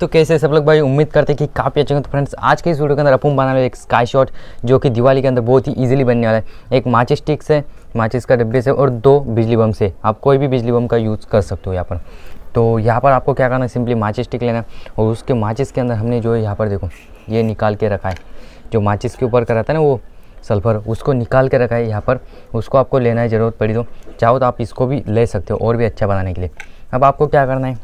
तो कैसे सब लोग भाई, उम्मीद करते हैं कि काफ़ी अच्छे हैं। तो फ्रेंड्स, आज के इस वीडियो के अंदर अपन बना रहे हैं एक स्काई शॉट जो कि दिवाली के अंदर बहुत ही इजीली बनने वाला है। एक माचिस स्टिक से, माचिस का डब्बे से और दो बिजली बम से। आप कोई भी बिजली बम का यूज़ कर सकते हो यहाँ पर। तो यहाँ पर आपको क्या करना है, सिंपली माचिस स्टिक लेना और उसके माचिस के अंदर हमने जो है यहाँ पर देखो ये निकाल के रखा है, जो माचिस के ऊपर कराता है ना वो सल्फर, उसको निकाल के रखा है यहाँ पर। उसको आपको लेना है, ज़रूरत पड़ी तो चाहो तो आप इसको भी ले सकते हो और भी अच्छा बनाने के लिए। अब आपको क्या करना है,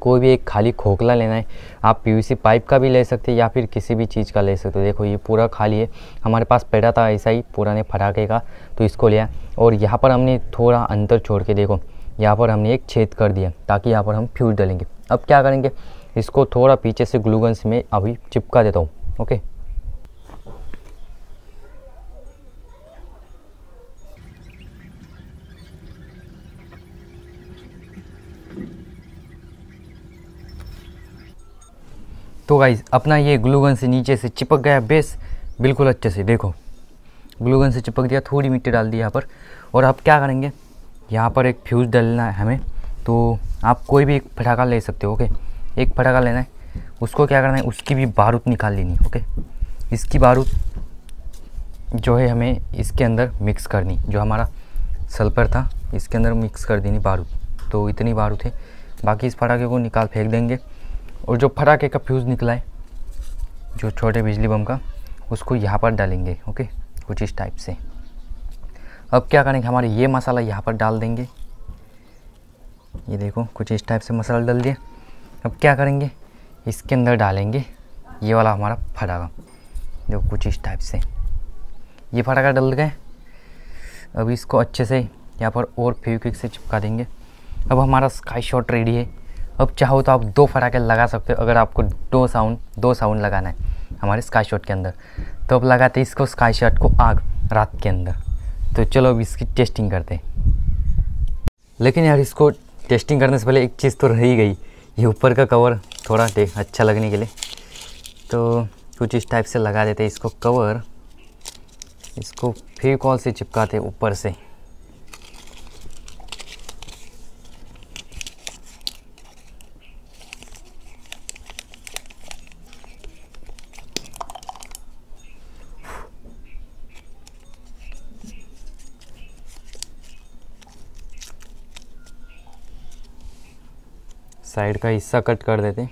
कोई भी एक खाली खोखला लेना है। आप पीवीसी पाइप का भी ले सकते हैं या फिर किसी भी चीज़ का ले सकते हो। देखो ये पूरा खाली है, हमारे पास पड़ा था ऐसा ही पुराने फटाखे का, तो इसको लिया और यहाँ पर हमने थोड़ा अंतर छोड़ के देखो यहाँ पर हमने एक छेद कर दिया ताकि यहाँ पर हम फ्यूज डालेंगे। अब क्या करेंगे, इसको थोड़ा पीछे से ग्लूगन्स में अभी चिपका देता हूँ। ओके, तो गाइस अपना ये ग्लूगन से नीचे से चिपक गया बेस बिल्कुल अच्छे से। देखो ग्लूगन से चिपक दिया, थोड़ी मिट्टी डाल दी यहाँ पर। और आप क्या करेंगे, यहाँ पर एक फ्यूज़ डालना है हमें। तो आप कोई भी एक फटाखा ले सकते हो। ओके, एक फटाखा लेना है, उसको क्या करना है, उसकी भी बारूद निकाल लेनी है। ओके, इसकी बारूद जो है हमें इसके अंदर मिक्स करनी, जो हमारा सल्फर था इसके अंदर मिक्स कर देनी बारूद। तो इतनी बारूद है, बाकी इस फटाखे को निकाल फेंक देंगे। और जो फटाखे का फ्यूज़ निकला है, जो छोटे बिजली बम का, उसको यहाँ पर डालेंगे। ओके, कुछ इस टाइप से। अब क्या करेंगे, हमारे ये मसाला यहाँ पर डाल देंगे। ये देखो कुछ इस टाइप से मसाला डाल दिया। अब क्या करेंगे, इसके अंदर डालेंगे ये वाला हमारा फटाखा। देखो कुछ इस टाइप से ये फटाखा डाल गए। अब इसको अच्छे से यहाँ पर और फेविक्विक से चिपका देंगे। अब हमारा स्काई शॉट रेडी है। अब चाहो तो आप दो फटाखे लगा सकते हो, अगर आपको दो साउंड लगाना है हमारे स्काई शॉट के अंदर। तो अब लगाते हैं इसको, स्काई शॉट को आग रात के अंदर। तो चलो अब इसकी टेस्टिंग करते हैं। लेकिन यार इसको टेस्टिंग करने से पहले एक चीज़ तो रह गई, ये ऊपर का कवर थोड़ा अच्छा लगने के लिए। तो कुछ इस टाइप से लगा देते हैं इसको कवर, इसको फेविकॉल से चिपकाते ऊपर से। साइड का हिस्सा कट कर देते।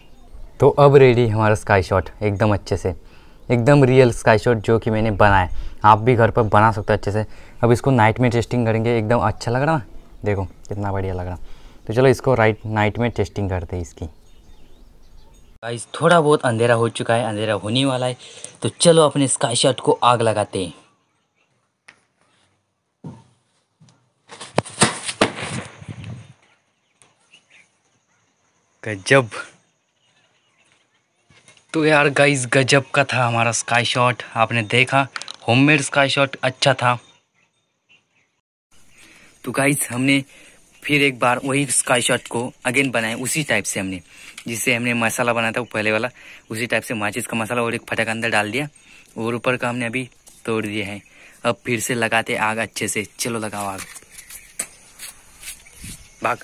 तो अब रेडी हमारा स्काई शॉट, एकदम अच्छे से, एकदम रियल स्काई शॉट जो कि मैंने बनाया। आप भी घर पर बना सकते हो अच्छे से। अब इसको नाइट में टेस्टिंग करेंगे। एकदम अच्छा लग रहा है, देखो कितना बढ़िया लग रहा। तो चलो इसको नाइट में टेस्टिंग करते हैं इसकी। गाइस थोड़ा बहुत अंधेरा हो चुका है, अंधेरा होने वाला है, तो चलो अपने स्काई शॉट को आग लगाते हैं। गजब। तो यार गाइस गजब का था हमारा स्काई शॉट, आपने देखा होममेड स्काई शॉट अच्छा था। तो गाइस हमने फिर एक बार वही स्काई शॉट को अगेन बनाया, उसी टाइप से हमने, जिससे हमने मसाला बनाया था पहले वाला, उसी टाइप से माचिस का मसाला और एक फटाखा अंदर डाल दिया और ऊपर का हमने अभी तोड़ दिया है। अब फिर से लगाते आग अच्छे से। चलो लगाओ आग, भाग।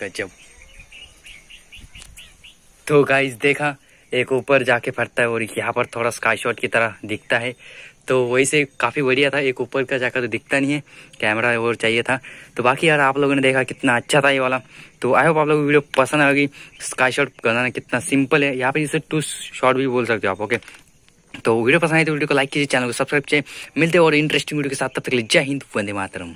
गजब। तो गाइस देखा, एक ऊपर जाके फटता है और यहाँ पर थोड़ा स्काई शॉट की तरह दिखता है। तो वैसे काफ़ी बढ़िया था, एक ऊपर का जाकर तो दिखता नहीं है, कैमरा और चाहिए था। तो बाकी यार आप लोगों ने देखा कितना अच्छा था ये वाला। तो आई होप आप लोगों को वीडियो पसंद आएगी। स्काई शॉट बनाना कितना सिंपल है, यहाँ पर इसे टू शॉट भी बोल सकते हो आप। ओके, तो वीडियो पसंद आए तो वीडियो को लाइक कीजिए, चैनल को सब्सक्राइब कीजिए। मिलते हैं और इंटरेस्टिंग वीडियो के साथ, तब तक के लिए जय हिंद, वंदे मातरम।